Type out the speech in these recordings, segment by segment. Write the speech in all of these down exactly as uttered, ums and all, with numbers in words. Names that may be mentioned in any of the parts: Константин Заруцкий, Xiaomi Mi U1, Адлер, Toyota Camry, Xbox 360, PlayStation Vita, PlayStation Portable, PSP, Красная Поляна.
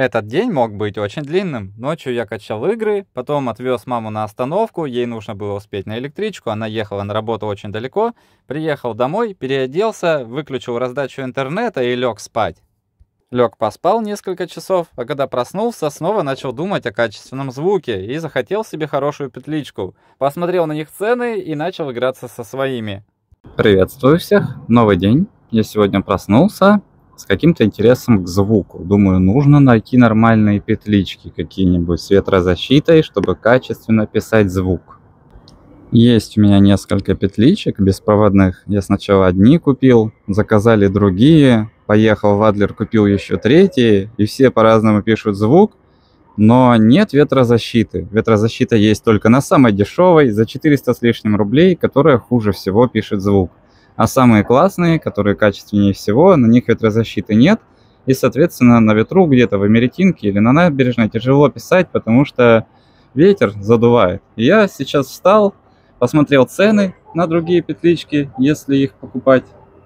Этот день мог быть очень длинным. Ночью я качал игры, потом отвез маму на остановку, ей нужно было успеть на электричку, она ехала на работу очень далеко, приехал домой, переоделся, выключил раздачу интернета и лег спать. Лег поспал несколько часов, а когда проснулся, снова начал думать о качественном звуке и захотел себе хорошую петличку. Посмотрел на них цены и начал играться со своими. Приветствую всех, новый день. Я сегодня проснулся с каким-то интересом к звуку. Думаю, нужно найти нормальные петлички какие-нибудь с ветрозащитой, чтобы качественно писать звук. Есть у меня несколько петличек беспроводных. Я сначала одни купил, заказали другие. Поехал в Адлер, купил еще третий, и все по-разному пишут звук, но нет ветрозащиты. Ветрозащита есть только на самой дешевой, за четыреста с лишним рублей, которая хуже всего пишет звук. А самые классные, которые качественнее всего, на них ветрозащиты нет, и, соответственно, на ветру где-то в Америтинке или на набережной тяжело писать, потому что ветер задувает. Я сейчас встал, посмотрел цены на другие петлички, если их покупать.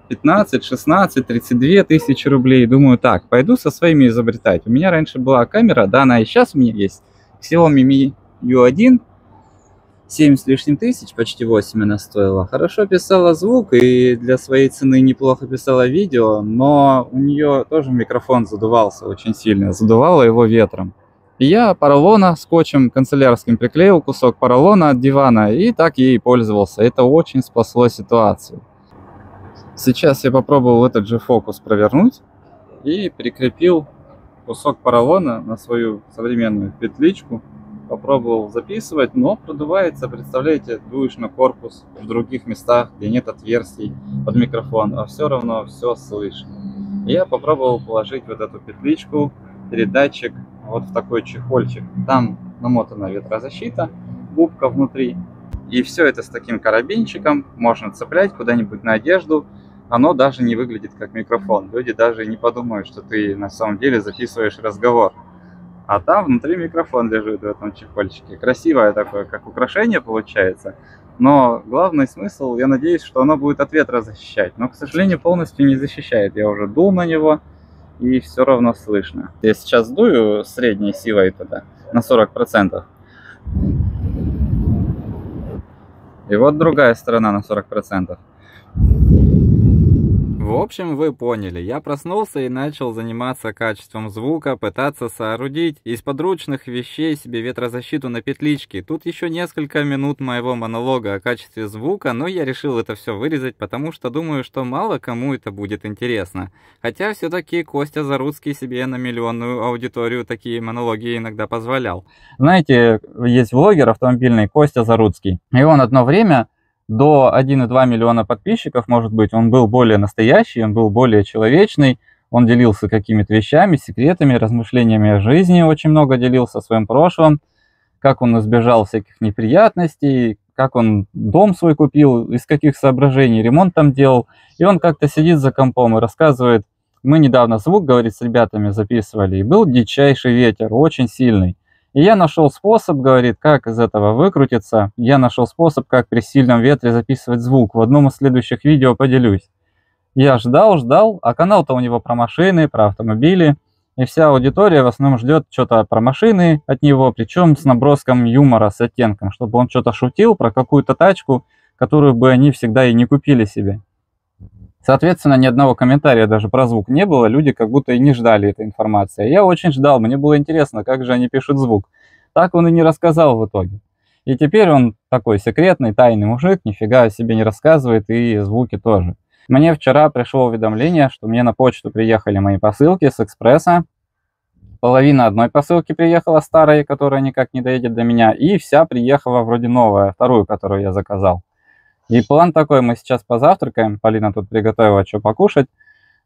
пятнадцать, шестнадцать, тридцать две тысячи рублей. Думаю, так, пойду со своими изобретать. У меня раньше была камера, да, она и сейчас у меня есть. Xiaomi Mi ю один, семь с лишним тысяч, почти восемь она стоила. Хорошо писала звук и для своей цены неплохо писала видео, но у нее тоже микрофон задувался очень сильно, задувало его ветром. И я поролона скотчем канцелярским приклеил кусок поролона от дивана и так ей пользовался. Это очень спасло ситуацию. Сейчас я попробовал этот же фокус провернуть и прикрепил кусок поролона на свою современную петличку. Попробовал записывать, но продувается, представляете, дуешь на корпус в других местах, где нет отверстий под микрофон, а все равно все слышно. Я попробовал положить вот эту петличку, передатчик вот в такой чехольчик. Там намотана ветрозащита, губка внутри. И все это с таким карабинчиком можно цеплять куда-нибудь на одежду. Оно даже не выглядит как микрофон. Люди даже не подумают, что ты на самом деле записываешь разговор. А там внутри микрофон лежит в этом чехольчике. Красивое такое, как украшение получается. Но главный смысл, я надеюсь, что оно будет от ветра защищать. Но, к сожалению, полностью не защищает. Я уже дул на него и все равно слышно. Я сейчас дую средней силой туда, на сорок процентов. И вот другая сторона на сорок процентов. В общем, вы поняли, я проснулся и начал заниматься качеством звука, пытаться соорудить из подручных вещей себе ветрозащиту на петличке. Тут еще несколько минут моего монолога о качестве звука, но я решил это все вырезать, потому что думаю, что мало кому это будет интересно. Хотя все-таки Костя Заруцкий себе на миллионную аудиторию такие монологи иногда позволял. Знаете, есть влогер автомобильный Костя Заруцкий, и он одно время... До одного и двух миллиона подписчиков, может быть, он был более настоящий, он был более человечный, он делился какими-то вещами, секретами, размышлениями о жизни, очень много делился о своем прошлом, как он избежал всяких неприятностей, как он дом свой купил, из каких соображений ремонт там делал. И он как-то сидит за компом и рассказывает, мы недавно звук, говорит, с ребятами записывали, и был дичайший ветер, очень сильный. И я нашел способ, говорит, как из этого выкрутиться. Я нашел способ, как при сильном ветре записывать звук. В одном из следующих видео поделюсь. Я ждал, ждал, а канал-то у него про машины, про автомобили. И вся аудитория в основном ждет что-то про машины от него, причем с наброском юмора, с оттенком, чтобы он что-то шутил про какую-то тачку, которую бы они всегда и не купили себе. Соответственно, ни одного комментария даже про звук не было, люди как будто и не ждали этой информации. Я очень ждал, мне было интересно, как же они пишут звук. Так он и не рассказал в итоге. И теперь он такой секретный, тайный мужик, нифига о себе не рассказывает, и звуки тоже. Мне вчера пришло уведомление, что мне на почту приехали мои посылки с экспресса. Половина одной посылки приехала старая, которая никак не доедет до меня, и вся приехала вроде новая, вторую, которую я заказал. И план такой, мы сейчас позавтракаем, Полина тут приготовила что покушать,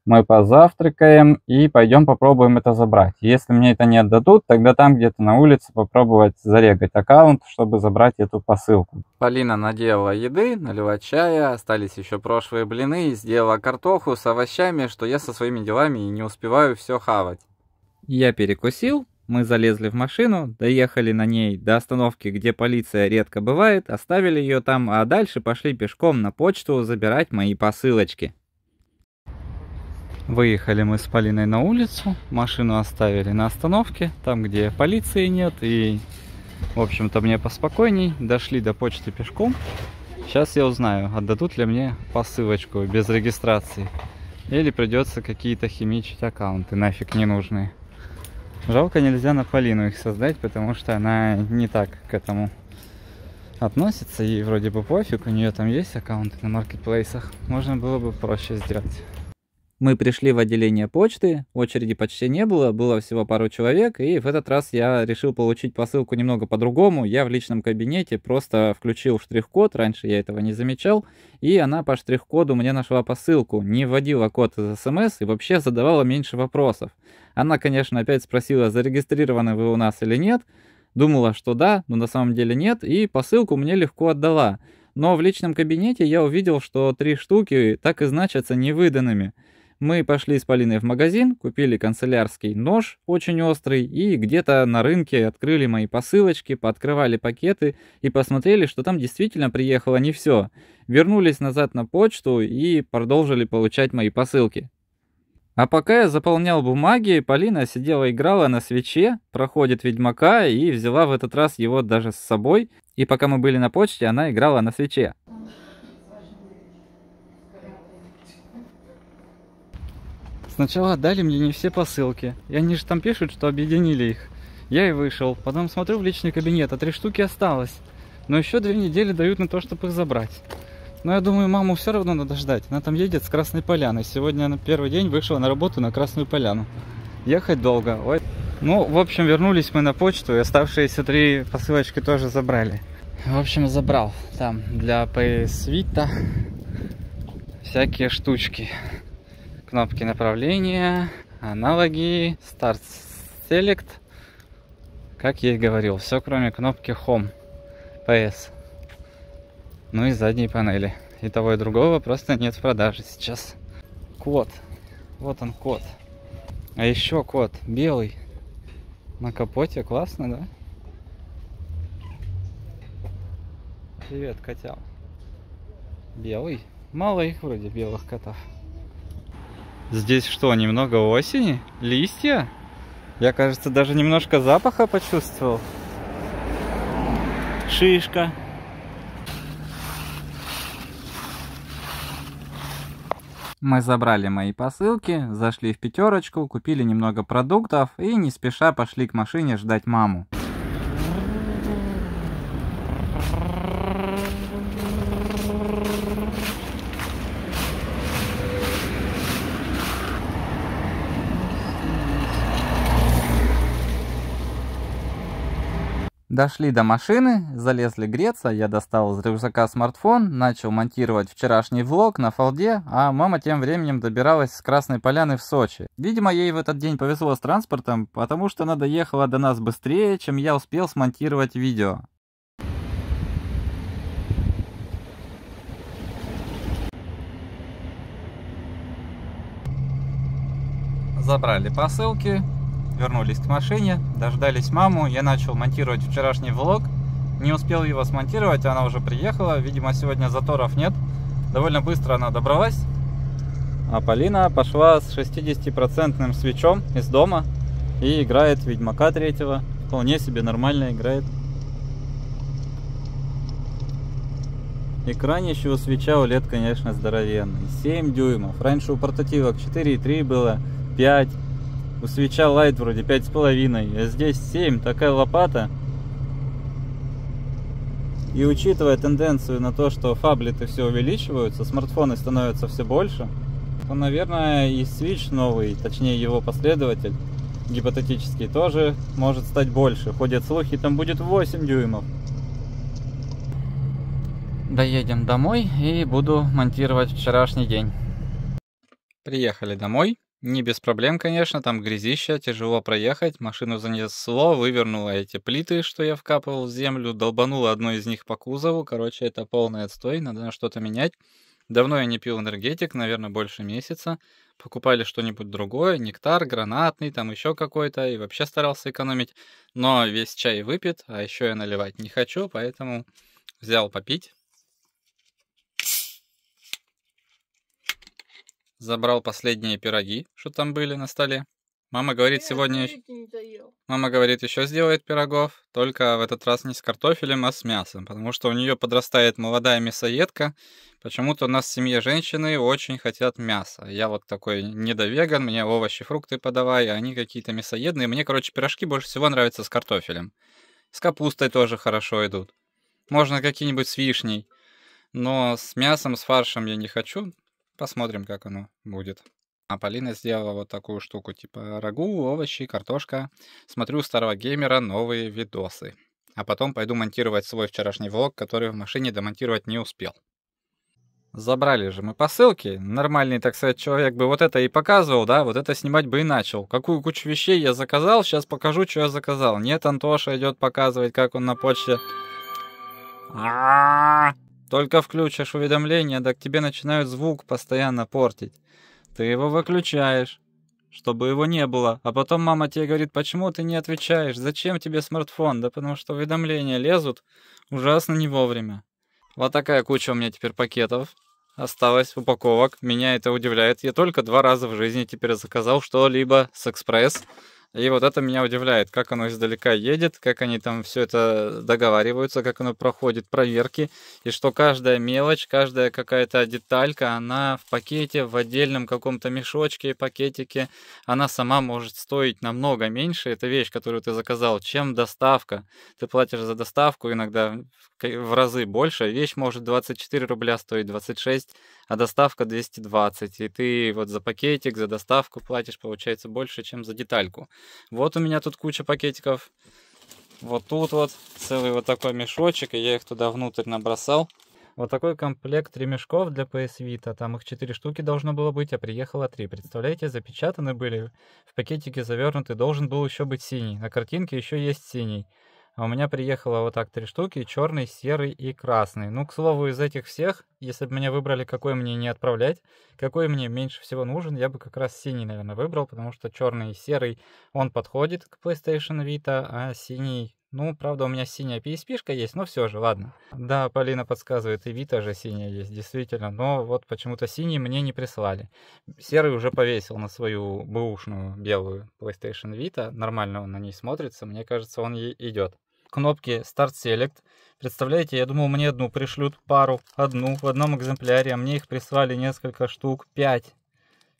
мы позавтракаем и пойдем попробуем это забрать. Если мне это не отдадут, тогда там где-то на улице попробовать зарегать аккаунт, чтобы забрать эту посылку. Полина наделала еды, налила чая, остались еще прошлые блины, сделала картоху с овощами, что я со своими делами и не успеваю все хавать. Я перекусил. Мы залезли в машину, доехали на ней до остановки, где полиция редко бывает, оставили ее там, а дальше пошли пешком на почту забирать мои посылочки. Выехали мы с Полиной на улицу, машину оставили на остановке, там, где полиции нет, и, в общем-то, мне поспокойней. Дошли до почты пешком. Сейчас я узнаю, отдадут ли мне посылочку без регистрации, или придется какие-то химичить аккаунты, нафиг ненужные. Жалко, нельзя на Полину их создать, потому что она не так к этому относится, ей вроде бы пофиг, у нее там есть аккаунты на маркетплейсах, можно было бы проще сделать. Мы пришли в отделение почты, очереди почти не было, было всего пару человек, и в этот раз я решил получить посылку немного по-другому. Я в личном кабинете просто включил штрих-код, раньше я этого не замечал, и она по штрих-коду мне нашла посылку, не вводила код из смс и вообще задавала меньше вопросов. Она, конечно, опять спросила, зарегистрированы вы у нас или нет, думала, что да, но на самом деле нет, и посылку мне легко отдала. Но в личном кабинете я увидел, что три штуки так и значатся невыданными. Мы пошли с Полиной в магазин, купили канцелярский нож, очень острый, и где-то на рынке открыли мои посылочки, пооткрывали пакеты и посмотрели, что там действительно приехало не все. Вернулись назад на почту и продолжили получать мои посылки. А пока я заполнял бумаги, Полина сидела играла на свече, проходит Ведьмака, и взяла в этот раз его даже с собой. И пока мы были на почте, она играла на свече. Сначала отдали мне не все посылки, и они же там пишут, что объединили их. Я и вышел, потом смотрю в личный кабинет, а три штуки осталось. Но еще две недели дают на то, чтобы их забрать. Но я думаю, маму все равно надо ждать, она там едет с Красной Поляны. Сегодня она первый день вышла на работу на Красную Поляну. Ехать долго. Ой. Ну, в общем, вернулись мы на почту, и оставшиеся три посылочки тоже забрали. В общем, забрал там для пи эс Vita всякие штучки. Кнопки направления, аналоги, старт, селект. Как я и говорил, все кроме кнопки Home, пи эс. Ну и задние панели. И того и другого просто нет в продаже сейчас. Код. Вот он код. А еще код белый. На капоте классно, да? Привет, котял. Белый. Мало их вроде белых котов. Здесь что, немного осени? Листья? Я, кажется, даже немножко запаха почувствовал. Шишка. Мы забрали мои посылки, зашли в пятерочку, купили немного продуктов и не спеша пошли к машине ждать маму. Дошли до машины, залезли греться, я достал из рюкзака смартфон, начал монтировать вчерашний влог на фолде, а мама тем временем добиралась с Красной Поляны в Сочи. Видимо, ей в этот день повезло с транспортом, потому что она доехала до нас быстрее, чем я успел смонтировать видео. Забрали посылки. Вернулись к машине, дождались маму, я начал монтировать вчерашний влог, не успел его смонтировать, она уже приехала, видимо, сегодня заторов нет, довольно быстро она добралась, а Полина пошла с шестидесятипроцентным свечом из дома и играет Ведьмака третьего, вполне себе нормально играет. Экранище у свеча о лед, конечно, здоровенный, семь дюймов, раньше у портативок четыре и три было, пять. У свеча Lite вроде пять с половиной, а здесь семь, такая лопата. И учитывая тенденцию на то, что фаблеты все увеличиваются, смартфоны становятся все больше, то, наверное, и Switch новый, точнее его последователь, гипотетический, тоже может стать больше. Ходят слухи, там будет восемь дюймов. Доедем домой и буду монтировать вчерашний день. Приехали домой. Не без проблем, конечно, там грязища, тяжело проехать, машину занесло, вывернуло эти плиты, что я вкапывал в землю, долбануло одну из них по кузову, короче, это полный отстой, надо что-то менять. Давно я не пил энергетик, наверное, больше месяца, покупали что-нибудь другое, нектар, гранатный, там еще какой-то, и вообще старался экономить, но весь чай выпит, а еще я наливать не хочу, поэтому взял попить. забрал последние пироги, что там были на столе. Мама говорит, я сегодня... Мама говорит, еще сделает пирогов, только в этот раз не с картофелем, а с мясом, потому что у нее подрастает молодая мясоедка. Почему-то у нас в семье женщины очень хотят мяса. Я вот такой недовеган, мне овощи, фрукты подавай, а они какие-то мясоедные. Мне, короче, пирожки больше всего нравятся с картофелем. С капустой тоже хорошо идут. Можно какие-нибудь с вишней. Но с мясом, с фаршем я не хочу. Посмотрим, как оно будет. А Полина сделала вот такую штуку, типа рагу, овощи, картошка. Смотрю у старого геймера новые видосы. А потом пойду монтировать свой вчерашний влог, который в машине домонтировать не успел. Забрали же мы посылки. Нормальный, так сказать, человек бы вот это и показывал, да, вот это снимать бы и начал. Какую кучу вещей я заказал, сейчас покажу, что я заказал. Нет, Антоша идет показывать, как он на почте. Только включишь уведомления, так тебе начинают звук постоянно портить. Ты его выключаешь, чтобы его не было. А потом мама тебе говорит, почему ты не отвечаешь? Зачем тебе смартфон? Да потому что уведомления лезут ужасно не вовремя. Вот такая куча у меня теперь пакетов. Осталось упаковок. Меня это удивляет. Я только два раза в жизни теперь заказал что-либо с экспресс. И вот это меня удивляет, как оно издалека едет, как они там все это договариваются, как оно проходит проверки, и что каждая мелочь, каждая какая-то деталька, она в пакете, в отдельном каком-то мешочке, пакетике, она сама может стоить намного меньше, это вещь, которую ты заказал, чем доставка. Ты платишь за доставку иногда в разы больше, вещь может двадцать четыре рубля стоить, двадцать шесть, а доставка двести двадцать, и ты вот за пакетик, за доставку платишь, получается, больше, чем за детальку. Вот у меня тут куча пакетиков. Вот тут вот целый вот такой мешочек, и я их туда внутрь набросал. Вот такой комплект ремешков для пи эс Вита. Там их четыре штуки должно было быть, а приехало три. Представляете, запечатаны были, в пакетике завернуты. Должен был еще быть синий. На картинке еще есть синий. А у меня приехало вот так три штуки, черный, серый и красный. Ну, к слову, из этих всех, если бы меня выбрали, какой мне не отправлять, какой мне меньше всего нужен, я бы как раз синий, наверное, выбрал, потому что черный и серый, он подходит к PlayStation Vita, а синий... Ну, правда, у меня синяя пи эс пи-шка есть, но все же, ладно. Да, Полина подсказывает, и Vita же синяя есть, действительно, но вот почему-то синий мне не прислали. Серый уже повесил на свою бэушную белую PlayStation Vita, нормально он на ней смотрится, мне кажется, он ей идет. Кнопки Start Select. Представляете, я думал, мне одну пришлют, пару, одну в одном экземпляре, а мне их прислали несколько штук, пять.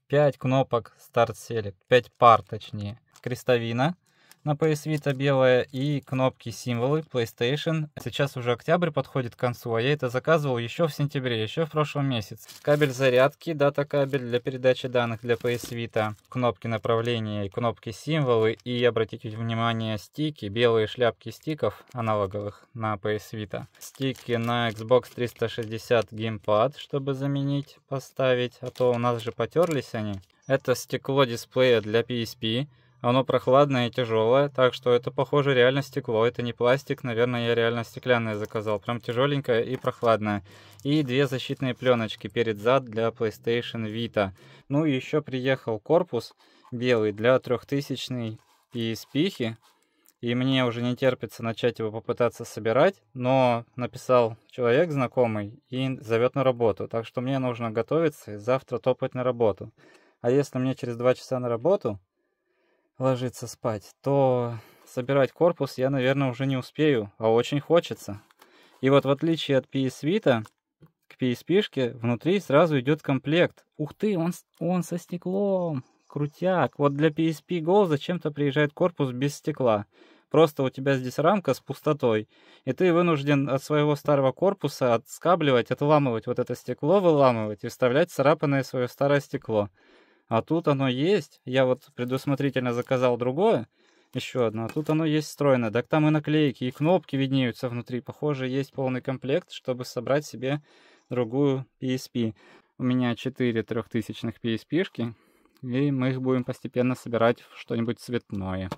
Пять кнопок Start Select, пять пар точнее. Крестовина на пи эс Vita белая и кнопки символы PlayStation. Сейчас уже октябрь подходит к концу, а я это заказывал еще в сентябре, еще в прошлом месяце. Кабель зарядки, дата-кабель для передачи данных для пи эс Vita, кнопки направления и кнопки символы. И обратите внимание, стики, белые шляпки стиков аналоговых на пи эс Vita. Стики на Xbox триста шестьдесят геймпад, чтобы заменить, поставить, а то у нас же потерлись они. Это стекло дисплея для пи эс пи. Оно прохладное и тяжелое, так что это, похоже, реально стекло. Это не пластик, наверное, я реально стеклянное заказал. Прям тяжеленькое и прохладное. И две защитные пленочки перед-зад для PlayStation Vita. Ну и еще приехал корпус белый для трехтысячной пи эс пи-хи. И мне уже не терпится начать его попытаться собирать, но написал человек знакомый и зовет на работу. Так что мне нужно готовиться и завтра топать на работу. А если мне через два часа на работу... ложиться спать, то собирать корпус я, наверное, уже не успею, а очень хочется. И вот в отличие от пи эс Vita, к пи эс пи-шке внутри сразу идет комплект. Ух ты, он, он со стеклом, крутяк. Вот для пи эс пи Go зачем-то приезжает корпус без стекла. Просто у тебя здесь рамка с пустотой, и ты вынужден от своего старого корпуса отскабливать, отламывать вот это стекло, выламывать и вставлять царапанное свое старое стекло. А тут оно есть. Я вот предусмотрительно заказал другое. Еще одно. А тут оно есть встроено. Так там и наклейки, и кнопки виднеются внутри. Похоже, есть полный комплект, чтобы собрать себе другую пи эс пи. У меня четыре трёхтысячных пи эс пи-шки. И мы их будем постепенно собирать в что-нибудь цветное.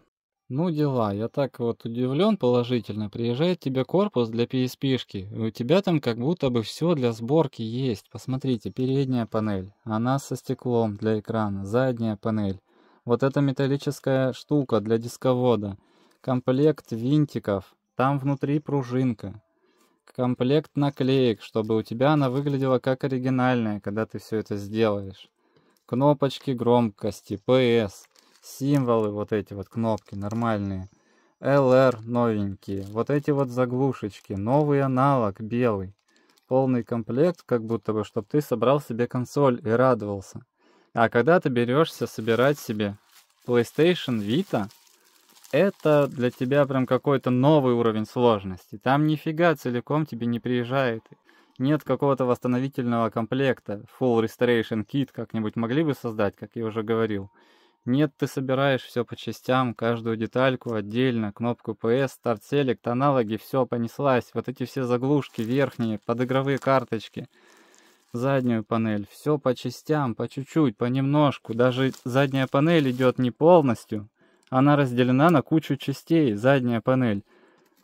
Ну дела. Я так вот удивлен положительно. Приезжает тебе корпус для пи эс пи-шки. У тебя там как будто бы все для сборки есть. Посмотрите, передняя панель. Она со стеклом для экрана. Задняя панель. Вот эта металлическая штука для дисковода. Комплект винтиков. Там внутри пружинка. Комплект наклеек, чтобы у тебя она выглядела как оригинальная, когда ты все это сделаешь. кнопочки громкости, пи эс, символы, вот эти вот кнопки нормальные, эл эр новенькие, вот эти вот заглушечки, новый аналог белый, полный комплект, как будто бы, чтобы ты собрал себе консоль и радовался. А когда ты берешься собирать себе PlayStation Vita, это для тебя прям какой-то новый уровень сложности. Там нифига целиком тебе не приезжает. Нет какого-то восстановительного комплекта. Full Restoration Kit как-нибудь могли бы создать, как я уже говорил. Нет, ты собираешь все по частям, каждую детальку отдельно, кнопку пи эс, Start Select, аналоги, все понеслась. Вот эти все заглушки верхние, подигровые карточки, заднюю панель. Все по частям, по чуть-чуть, понемножку. Даже задняя панель идет не полностью. Она разделена на кучу частей, задняя панель.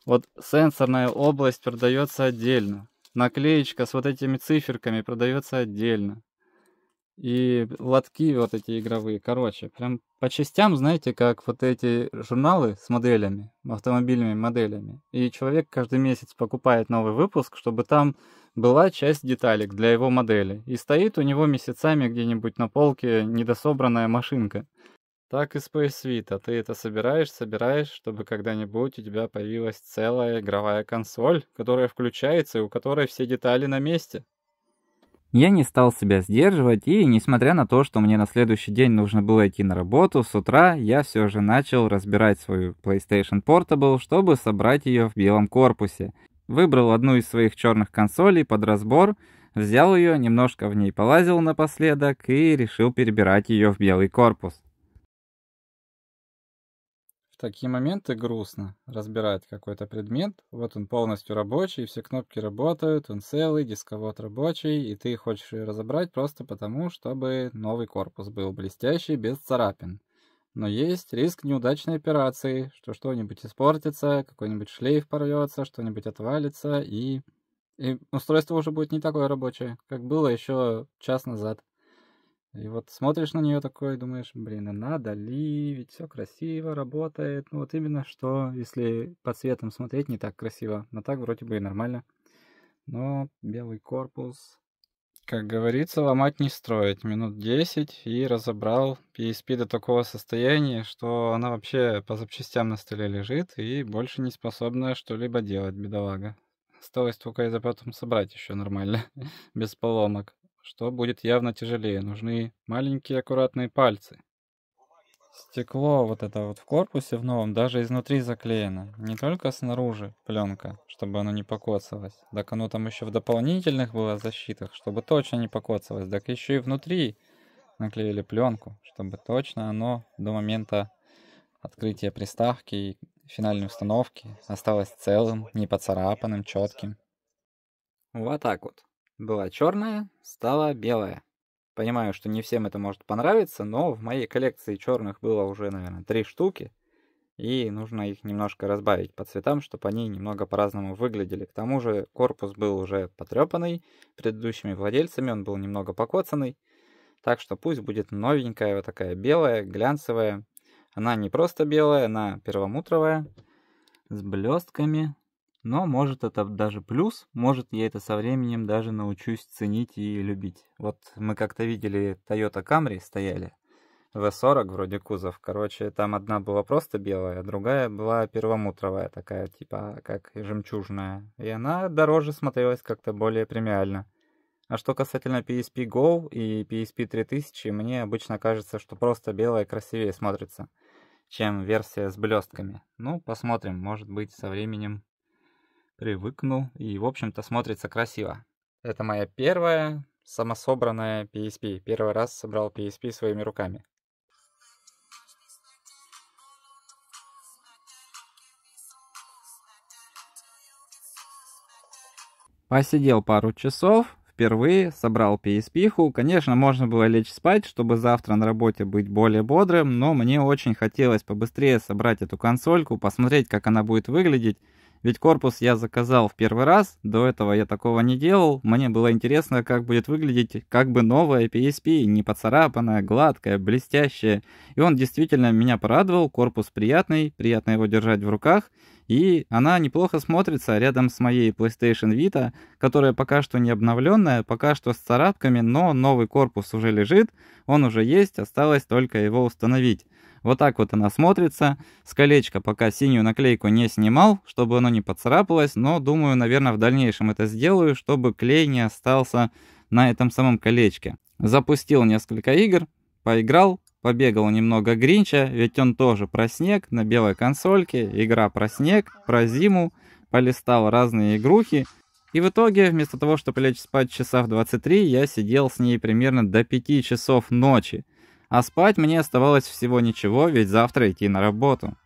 Вот сенсорная область продается отдельно. Наклеечка с вот этими циферками продается отдельно. И лотки вот эти игровые. Короче, прям по частям, знаете, как вот эти журналы с моделями, автомобильными моделями. И человек каждый месяц покупает новый выпуск, чтобы там была часть деталек для его модели. И стоит у него месяцами где-нибудь на полке недособранная машинка. Так и с пи эс Vita. Ты это собираешь, собираешь, чтобы когда-нибудь у тебя появилась целая игровая консоль, которая включается и у которой все детали на месте. Я не стал себя сдерживать, и, несмотря на то, что мне на следующий день нужно было идти на работу, с утра я все же начал разбирать свою PlayStation Portable, чтобы собрать ее в белом корпусе. Выбрал одну из своих черных консолей под разбор, взял ее, немножко в ней полазил напоследок и решил перебирать ее в белый корпус. В такие моменты грустно разбирать какой-то предмет. Вот он полностью рабочий, все кнопки работают, он целый, дисковод рабочий, и ты хочешь ее разобрать просто потому, чтобы новый корпус был блестящий, без царапин. Но есть риск неудачной операции, что что-нибудь испортится, какой-нибудь шлейф порвется, что-нибудь отвалится, и... и устройство уже будет не такое рабочее, как было еще час назад. И вот смотришь на нее такой, думаешь, блин, и надо ли, ведь все красиво работает. Ну вот именно что, если по цветам смотреть, не так красиво, но так вроде бы и нормально. Но белый корпус, как говорится, ломать не строить. Минут десять и разобрал пи эс пи до такого состояния, что она вообще по запчастям на столе лежит и больше не способна что-либо делать, бедолага. Осталось только это потом собрать еще нормально, без поломок. Что будет явно тяжелее. Нужны маленькие аккуратные пальцы. Стекло вот это вот в корпусе в новом даже изнутри заклеено. Не только снаружи пленка, чтобы оно не покоцалось. Так оно там еще в дополнительных было защитах, чтобы точно не покоцалось. Так еще и внутри наклеили пленку, чтобы точно оно до момента открытия приставки и финальной установки осталось целым, не поцарапанным, четким. Вот так вот. Была черная, стала белая. Понимаю, что не всем это может понравиться, но в моей коллекции черных было уже, наверное, три штуки. И нужно их немножко разбавить по цветам, чтобы они немного по-разному выглядели. К тому же корпус был уже потрепанный предыдущими владельцами, он был немного покоцанный. Так что пусть будет новенькая вот такая белая, глянцевая. Она не просто белая, она перламутровая, с блестками. Но может это даже плюс, может я это со временем даже научусь ценить и любить. Вот мы как-то видели Toyota Camry стояли, вэ сорок вроде кузов. Короче, там одна была просто белая, другая была перламутровая такая, типа как жемчужная. И она дороже смотрелась как-то более премиально. А что касательно пи эс пи Go и пи эс пи три тысячи, мне обычно кажется, что просто белая красивее смотрится, чем версия с блестками. Ну, посмотрим, может быть со временем привыкнул и, в общем-то, смотрится красиво. Это моя первая самособранная пи эс пи. Первый раз собрал пи эс пи своими руками. Посидел пару часов, впервые собрал пи эс пи-ху. Конечно, можно было лечь спать, чтобы завтра на работе быть более бодрым, но мне очень хотелось побыстрее собрать эту консольку, посмотреть, как она будет выглядеть. Ведь корпус я заказал в первый раз, до этого я такого не делал. Мне было интересно, как будет выглядеть как бы новая пи эс пи, не поцарапанная, гладкая, блестящая. И он действительно меня порадовал, корпус приятный, приятно его держать в руках. И она неплохо смотрится рядом с моей PlayStation Vita, которая пока что не обновленная, пока что с царапками, но новый корпус уже лежит, он уже есть, осталось только его установить. Вот так вот она смотрится. С колечка пока синюю наклейку не снимал, чтобы оно не поцарапалось, но думаю, наверное, в дальнейшем это сделаю, чтобы клей не остался на этом самом колечке. Запустил несколько игр, поиграл. Побегал немного Гринча, ведь он тоже про снег, на белой консольке, игра про снег, про зиму, полистал разные игрухи. И в итоге, вместо того, чтобы лечь спать часа в двадцать три, я сидел с ней примерно до пяти часов ночи. А спать мне оставалось всего ничего, ведь завтра идти на работу.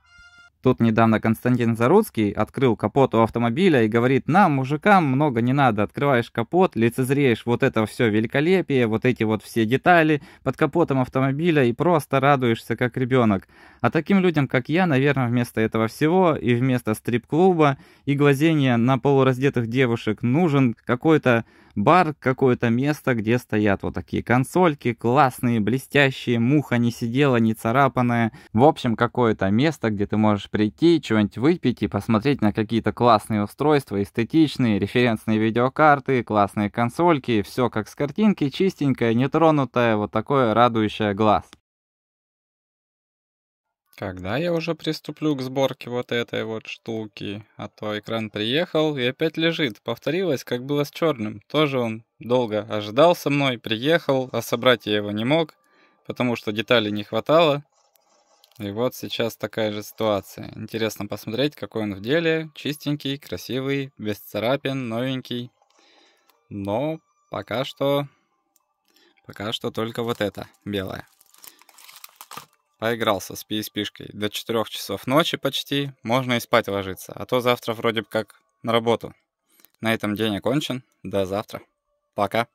Тут недавно Константин Заруцкий открыл капот у автомобиля и говорит: нам, мужикам, много не надо, открываешь капот, лицезреешь вот это все великолепие, вот эти вот все детали под капотом автомобиля и просто радуешься как ребенок. А таким людям, как я, наверное, вместо этого всего и вместо стрип-клуба и глазения на полураздетых девушек нужен какой-то бар, какое-то место, где стоят вот такие консольки, классные, блестящие, муха не сидела, не царапанная. В общем, какое-то место, где ты можешь прийти, чего-нибудь выпить и посмотреть на какие-то классные устройства, эстетичные, референсные видеокарты, классные консольки, все как с картинки, чистенькое, нетронутое, вот такое радующее глаз. Когда я уже приступлю к сборке вот этой вот штуки? А то экран приехал и опять лежит. Повторилось, как было с черным. Тоже он долго ожидал со мной, приехал, а собрать я его не мог, потому что деталей не хватало. И вот сейчас такая же ситуация. Интересно посмотреть, какой он в деле. Чистенький, красивый, без царапин, новенький. Но пока что... Пока что только вот это белое. Поигрался с пи эс пи-шкой до четырёх часов ночи почти, можно и спать ложиться, а то завтра вроде бы как на работу. На этом день окончен, до завтра, пока.